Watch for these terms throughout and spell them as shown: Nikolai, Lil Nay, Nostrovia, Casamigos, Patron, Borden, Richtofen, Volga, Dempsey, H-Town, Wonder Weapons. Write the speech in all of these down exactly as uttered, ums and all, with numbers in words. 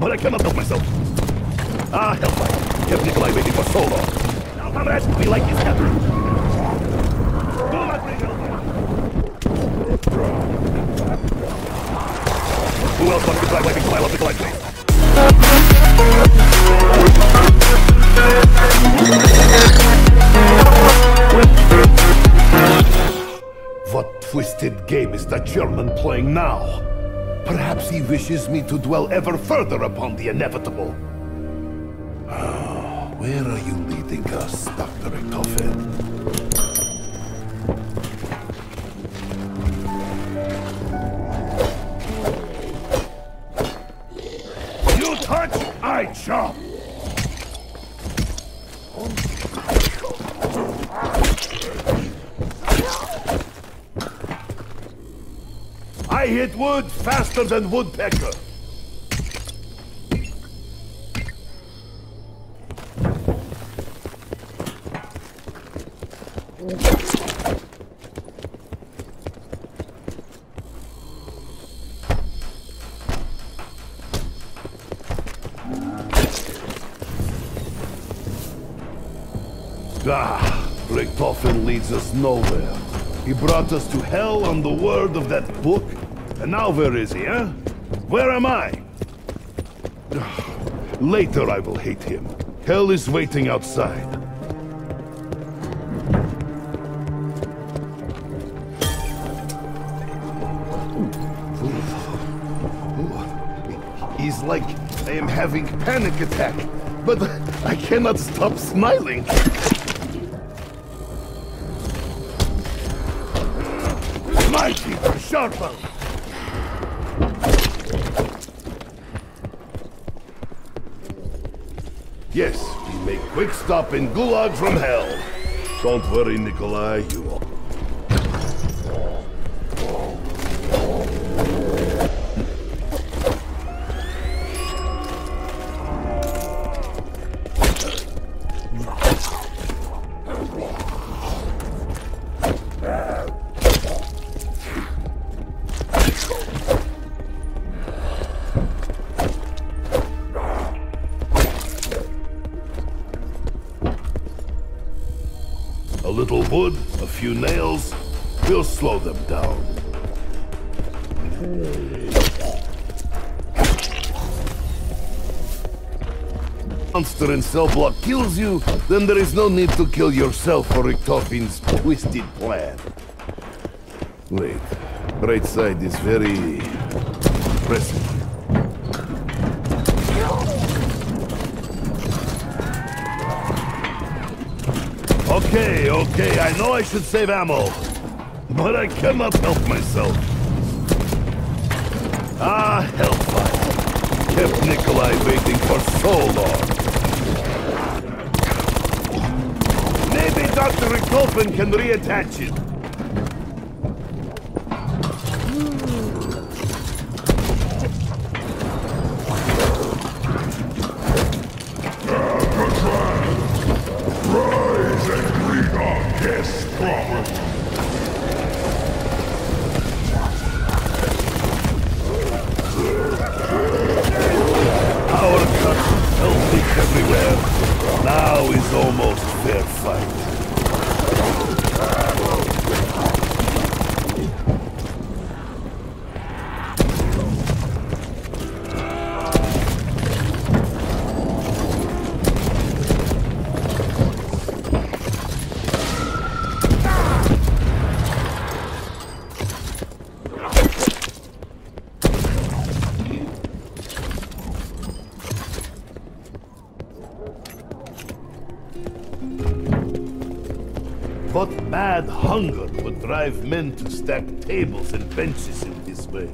but I cannot help myself. Ah, hellfire. Kept Nikolai waiting for so long. Now, comrades, we like this cat. Do not bring hellfire. Who else wants to try wiping pile of Nikolai, please? What twisted game is that German playing now? Perhaps he wishes me to dwell ever further upon the inevitable. Oh, where are you leading us, Doctor Richtofen? You touch, I chop! I hit wood faster than woodpecker. Ah, Richtofen leads us nowhere. He brought us to hell on the word of that book. And now where is he, eh? Where am I? Later I will hate him. Hell is waiting outside. He's like I am having panic attack, but I cannot stop smiling. My teeth are sharper. Yes, we make quick stop in Gulag from hell. Don't worry, Nikolai, you will. A little wood, a few nails, we'll slow them down. Monster in cell block kills you, then there is no need to kill yourself for Richtofen's twisted plan. Wait, right side is very pressing. Okay, okay, I know I should save ammo, but I cannot help myself. Ah, hellfire. Kept Nikolai waiting for so long. Maybe Doctor Richtofen can reattach it. What mad hunger would drive men to stack tables and benches in this way?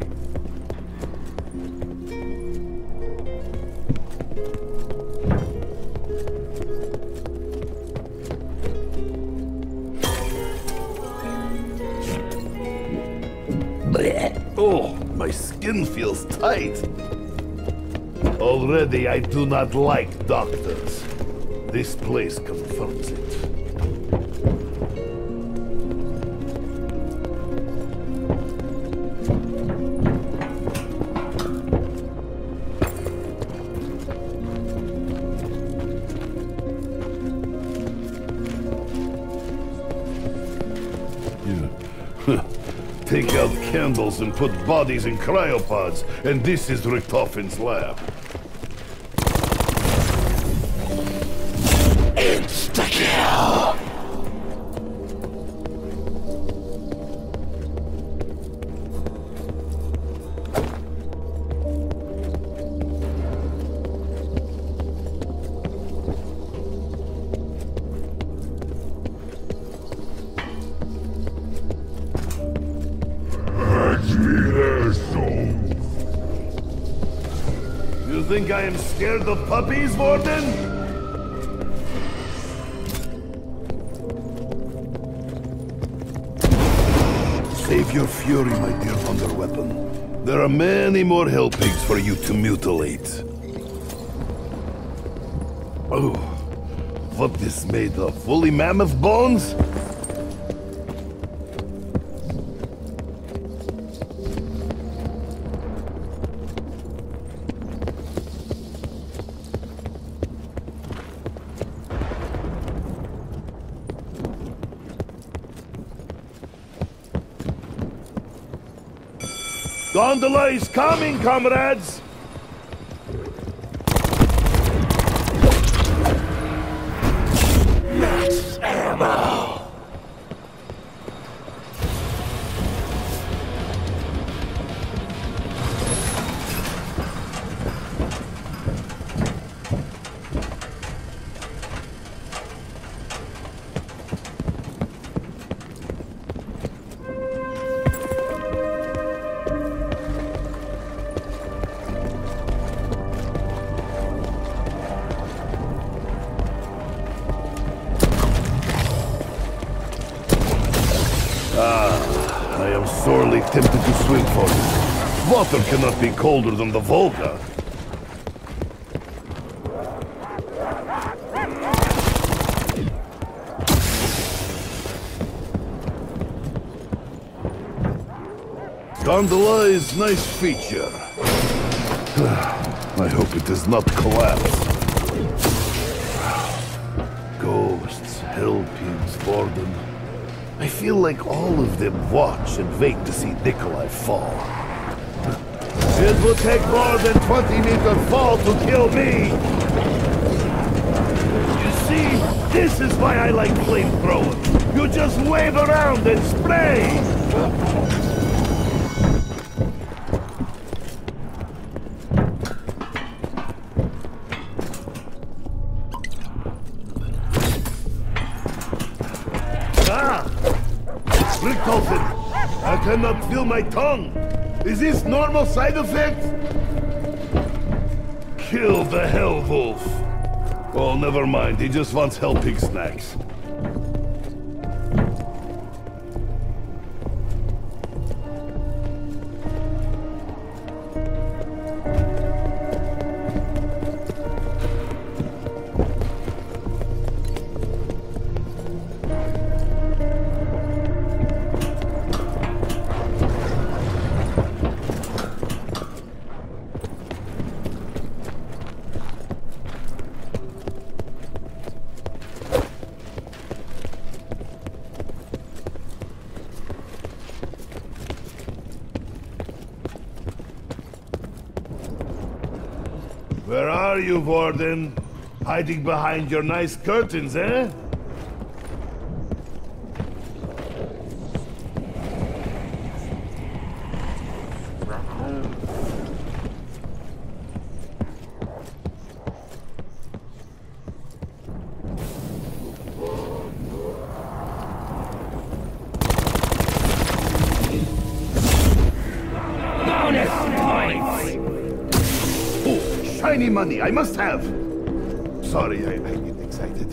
Oh, my skin feels tight. Already I do not like doctors. This place confirms it. Take out candles and put bodies in cryopods, and this is Richtofen's lab. It's the kill! I am scared of puppies, Warden? Save your fury, my dear Wonderweapon. There are many more hell pigs for you to mutilate. Oh, what this made of? Fully mammoth bones? Gondola is coming, comrades! Max ammo! Water cannot be colder than the Volga. Gondola is a nice feature. I hope it does not collapse. Ghosts, hellpigs, Borden. I feel like all of them watch and wait to see Nikolai fall. It will take more than twenty meter fall to kill me! You see, this is why I like flamethrower. You just wave around and spray! Ah! Richtofen! I cannot feel my tongue! Is this normal side effect? Kill the hell wolf. Oh, never mind. He just wants hell pig snacks. Where are you, Warden? Hiding behind your nice curtains, eh? Money, I must have! Sorry, I, I get excited.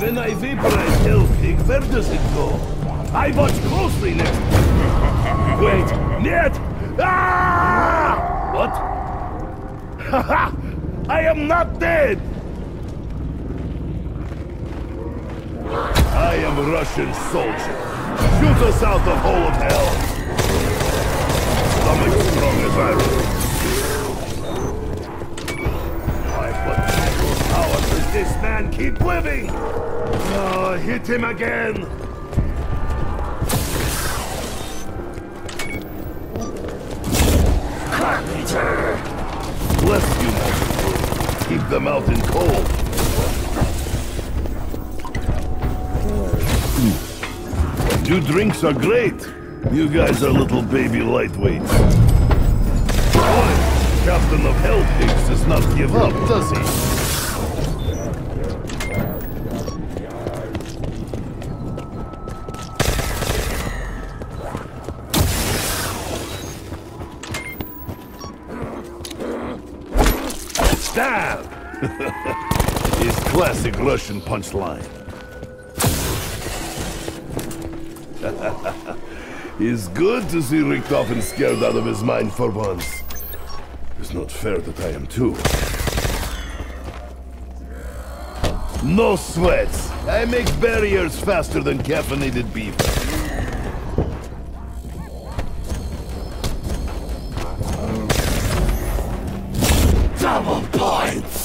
When I vaporize hell pig, where does it go? I watch closely next time. Wait, Ned! Ah! What? Haha! I am not dead! I am a Russian soldier. Shoot us out the hole of hell. Stomach strong as iron. Why, what mental power does this man keep living? Uh, hit him again. Carpenter! Bless you, Monty. Keep them out in cold. Two drinks are great. You guys are little baby lightweights. Boy, Captain of Hell Pigs does not give up, does he? Stab! His classic Russian punchline. It's good to see Richtofen scared out of his mind for once. It's not fair that I am too. No sweats! I make barriers faster than caffeinated beef. Double points!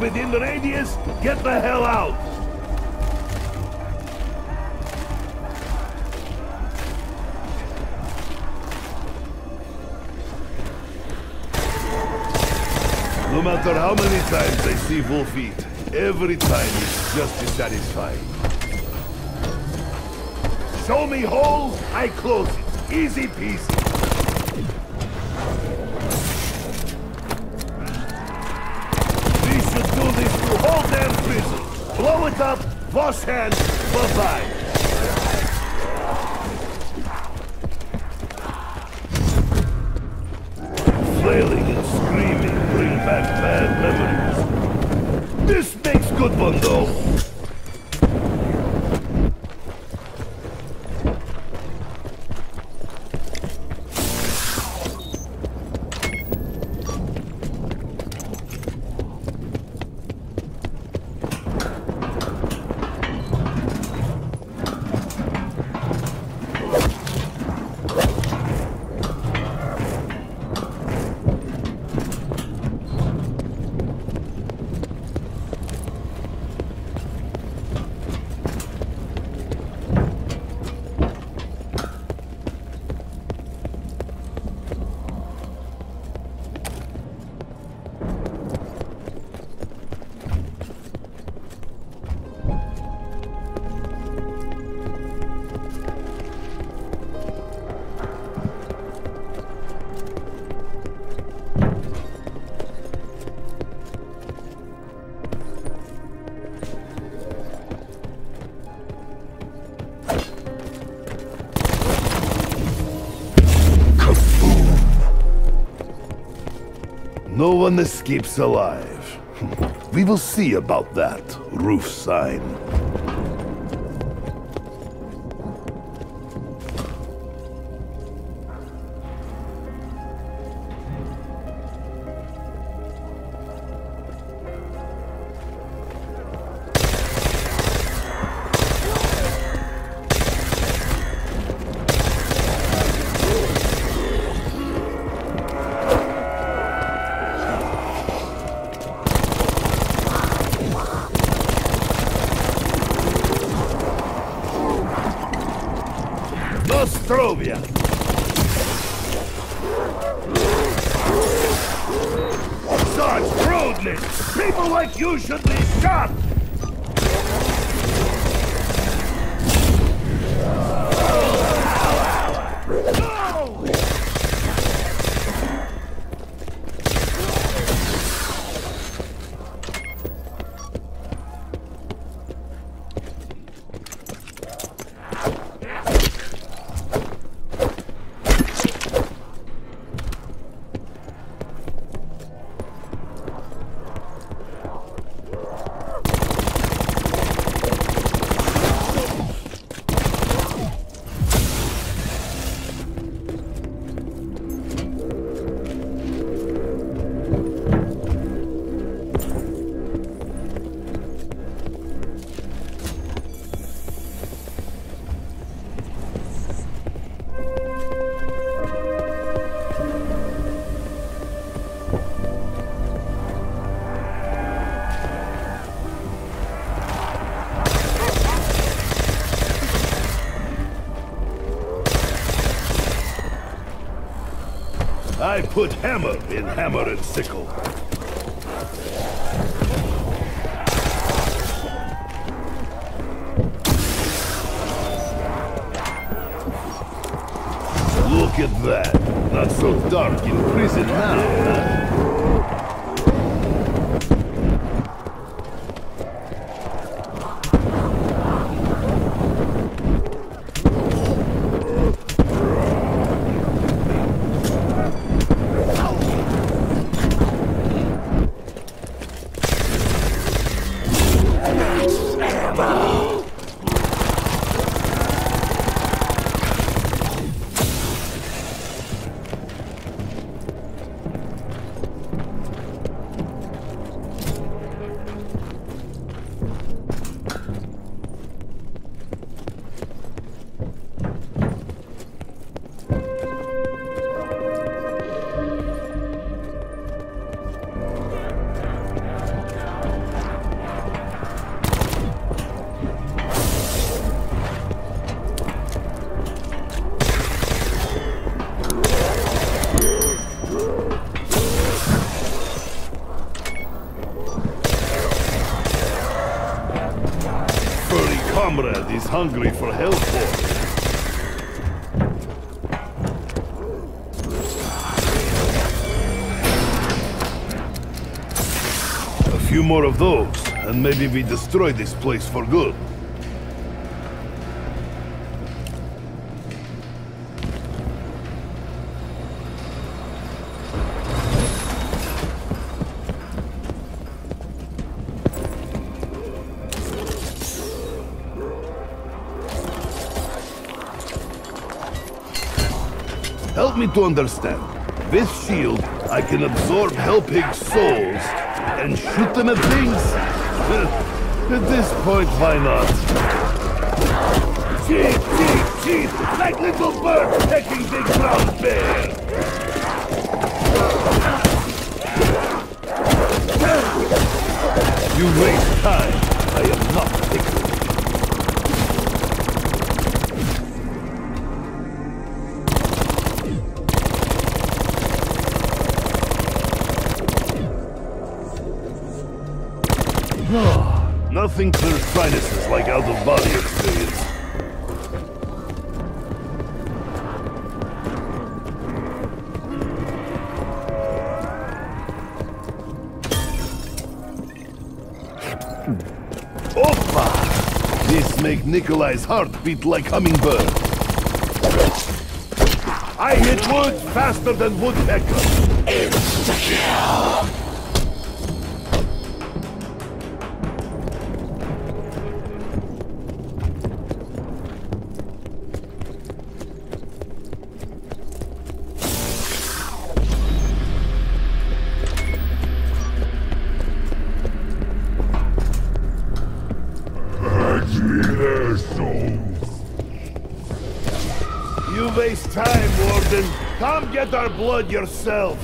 Within the radius, get the hell out! No matter how many times I see full feet, every time it's just dissatisfying. Show me holes, I close it. Easy peasy. Blow it up, wash hands, bye-bye. Flailing and screaming bring back bad memories. This makes good one, though. No one escapes alive. We will see about that roof sign. Nostrovia! Such rudeness! People like you should be shot! I put hammer in hammer and sickle. Look at that. Not so dark in prison now. Comrade is hungry for help. A few more of those, and maybe we destroy this place for good. Help me to understand. With shield, I can absorb Hell Pig's souls and shoot them at things? At this point, why not? Cheep, cheep, cheep! Like little birds pecking big brown bear! You waste time. I am not picking. Nothing clears sinuses like out-of-body experience. Opa! This make Nikolai's heart beat like hummingbird. I hit wood faster than woodpecker. It's the kill. You waste time, Warden. Come get our blood yourself.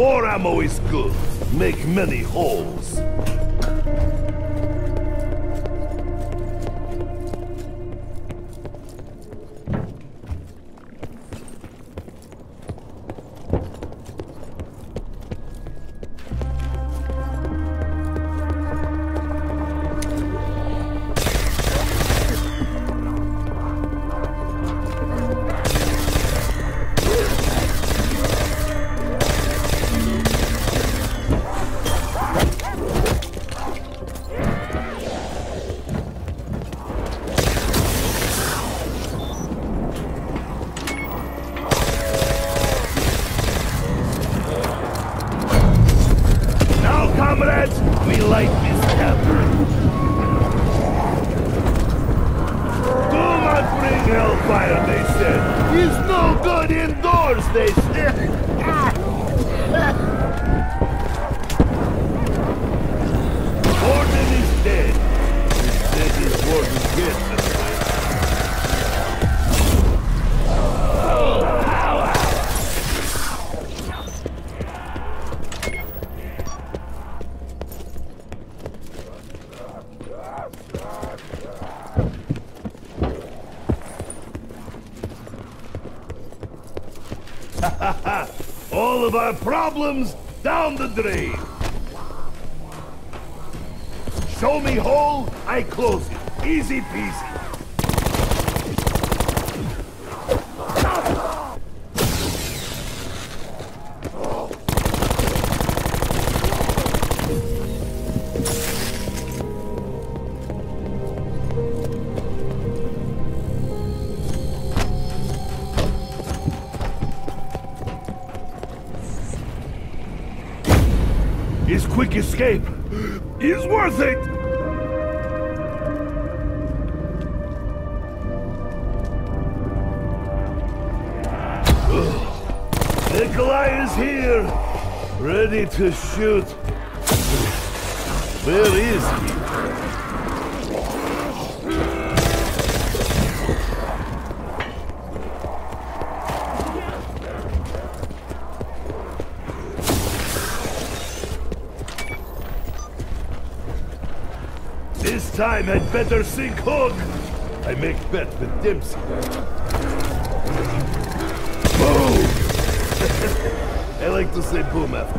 More ammo is good. Make many holes. this. Gordon is dead. His dead is Gordon's gift. All of our problems down the drain. Show me hole, I close it. Easy peasy. His quick escape is worth it! Nikolai is here, ready to shoot. Where is he? This time I'd better sink hook! I make bet with Dempsey. Boom! I like to say boom after.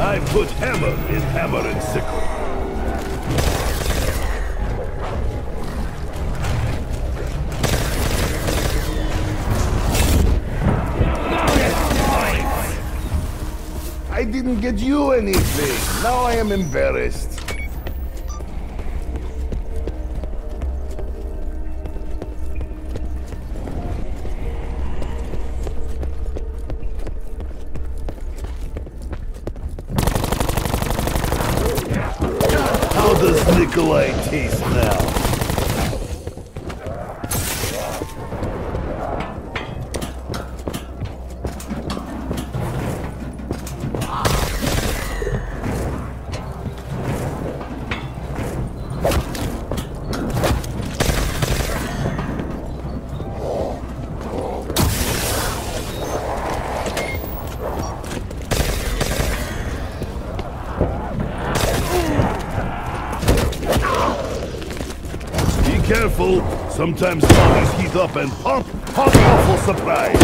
I put hammer in hammer and sickle. I didn't get you anything. Now I am embarrassed. How does Nikolai taste now? Careful, sometimes bodies heat up and pop, pop awful surprise.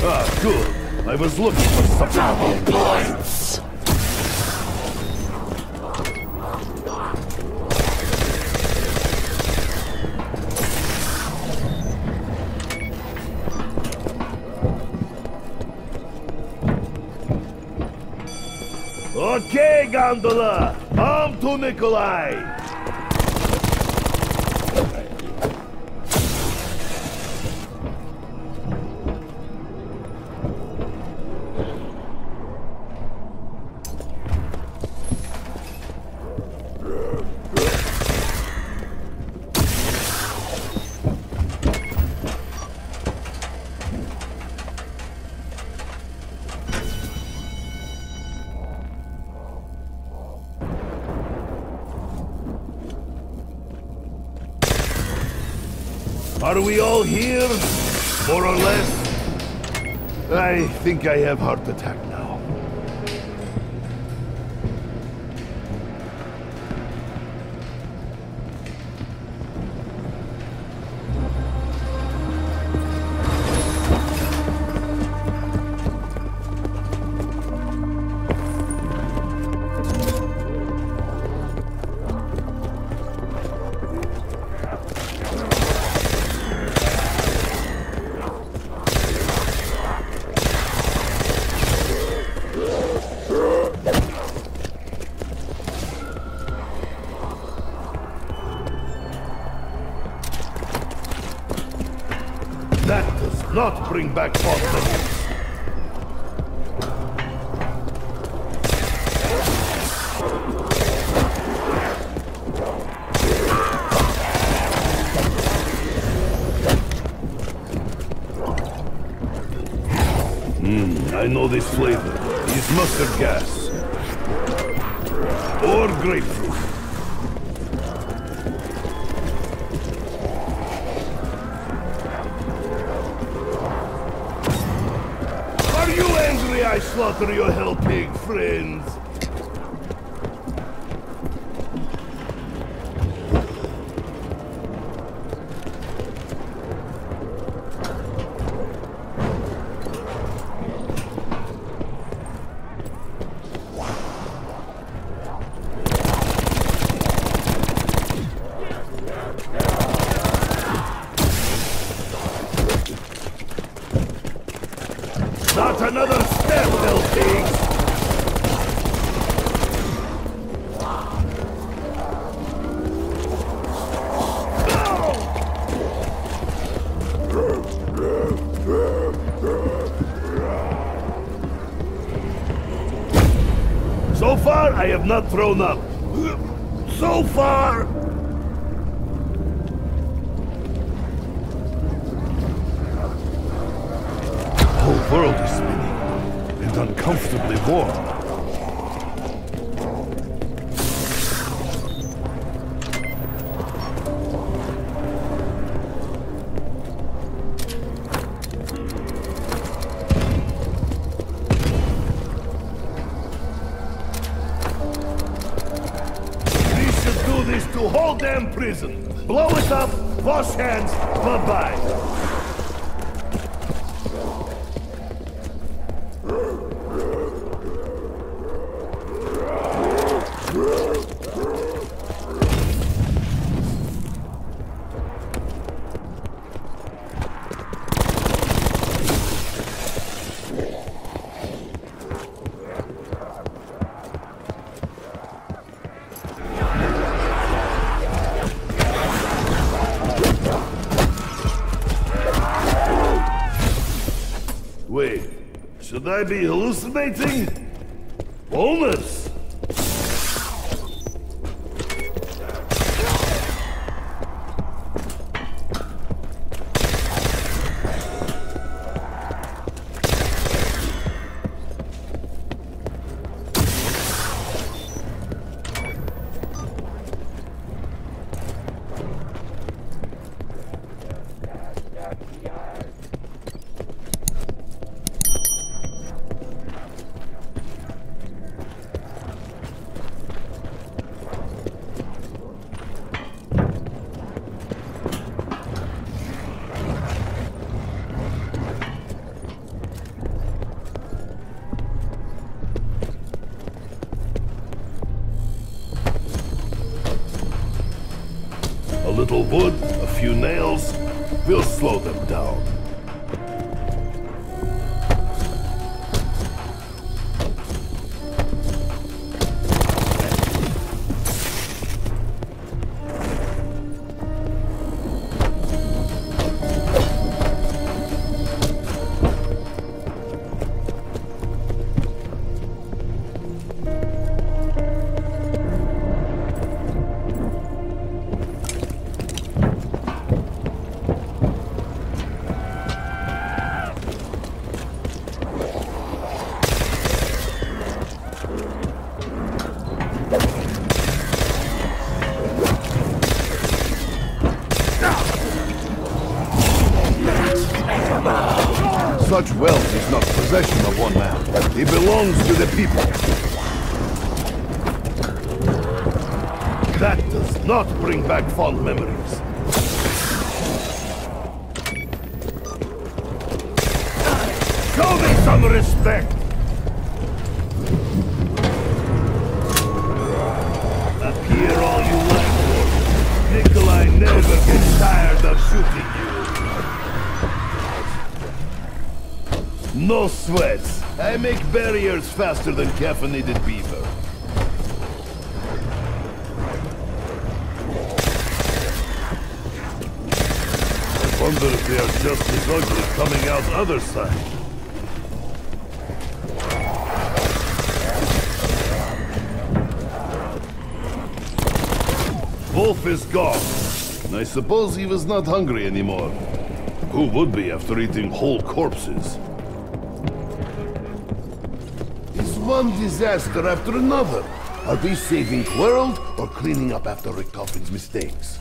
Ah, good. I was looking for something. Double points! Okay, Gondola! On to Nikolai! Are we all here, more or less? I think I have heart attack now. not bring back Boston. I know this flavor is mustard gas or grapefruit. Are you angry I slaughter your hell pig friends? Not thrown up. So far! The whole world is spinning and uncomfortably warm. Blow it up, wash hands, bye-bye. Should I be hallucinating? Bonus! Little wood, a few nails, we'll slow them down. Such wealth is not possession of one man. It belongs to the people. That does not bring back fond memories. Show me some respect! Appear all you like. Nikolai never gets tired of shooting you. No sweats. I make barriers faster than caffeinated beaver. For storm, but if they are just as ugly coming out the other side. Wolf is gone. I suppose he was not hungry anymore. Who would be after eating whole corpses? It's one disaster after another. Are we saving the world or cleaning up after Richtofen's mistakes?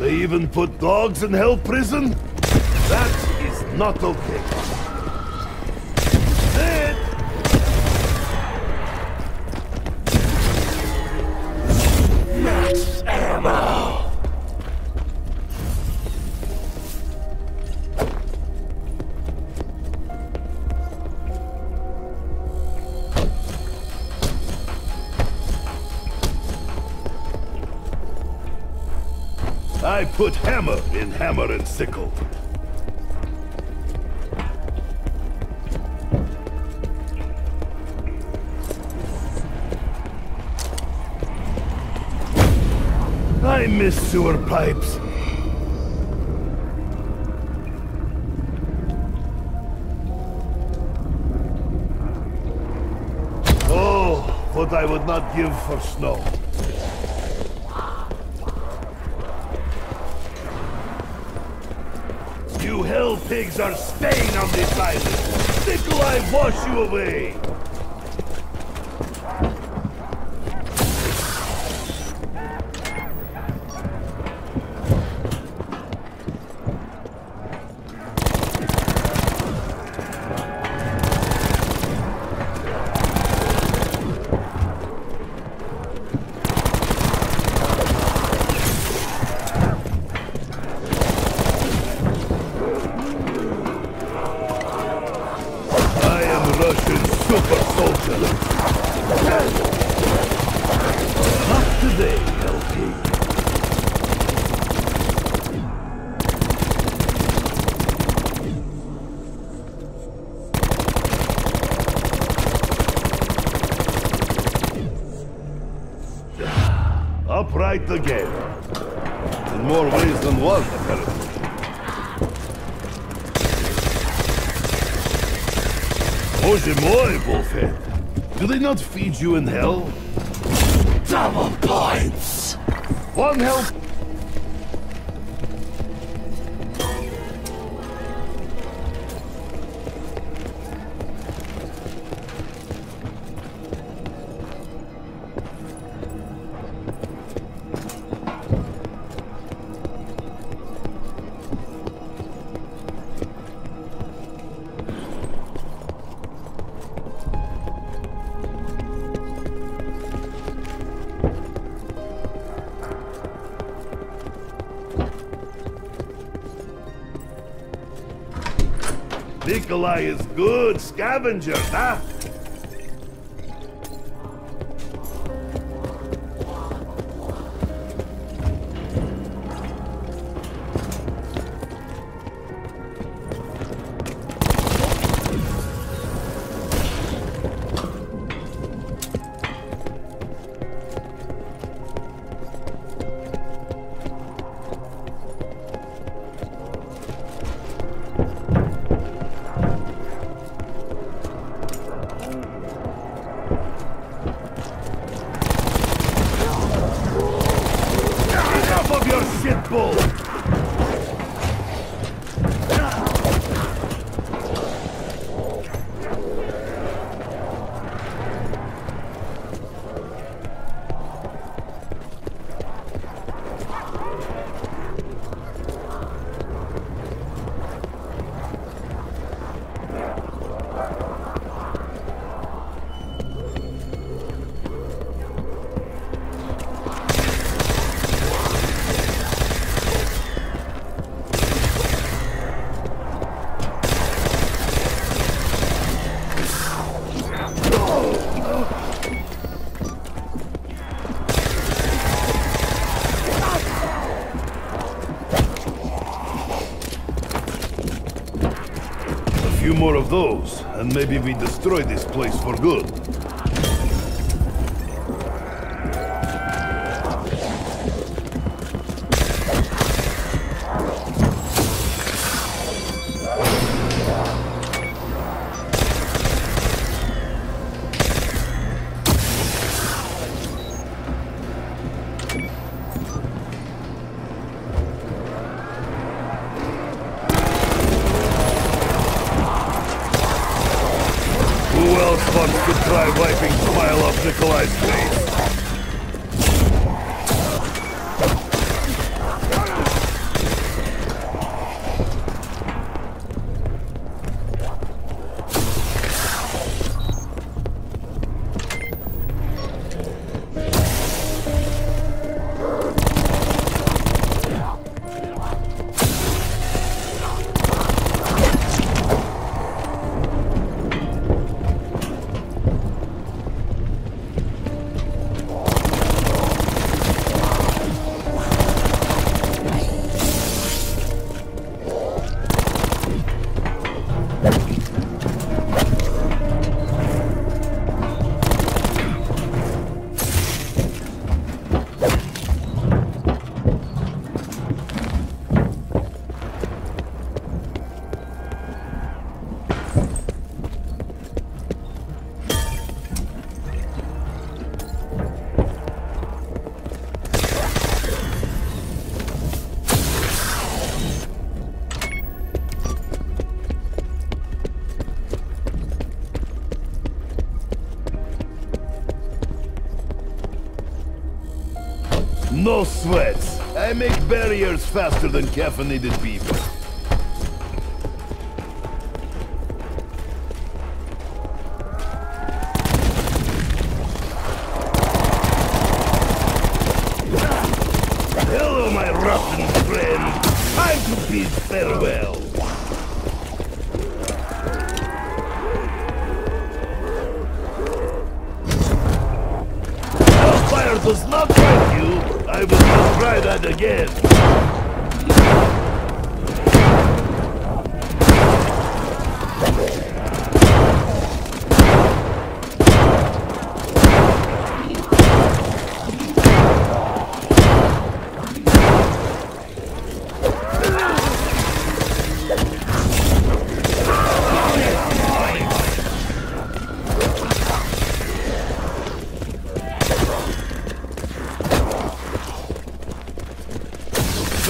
They even put dogs in hell prison? That is not okay. Sit! Max ammo! I put hammer in hammer and sickle. I miss sewer pipes. Oh, what I would not give for snow. You hell pigs are staying on this island! Nikolai, wash you away! Upright again. In more ways than one, apparently. Oje moi, Wolfhead. Do they not feed you in hell? Double points! One health. Nikolai is good scavenger, huh? few more of those, and maybe we destroy this place for good. No sweats. I make barriers faster than caffeinated people. Hello, my rotten friend. Time to bid farewell. Our fire does not like you. I will not try that again.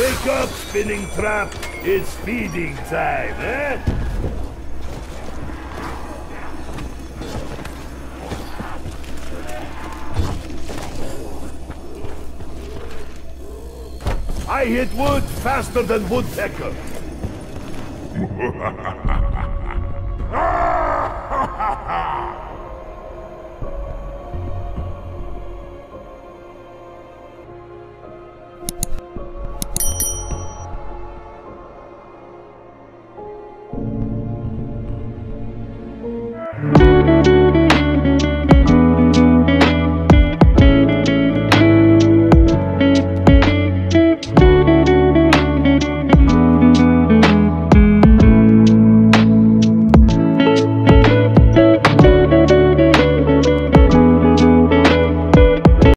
Wake up, spinning trap! It's feeding time, eh? I hit wood faster than woodpecker!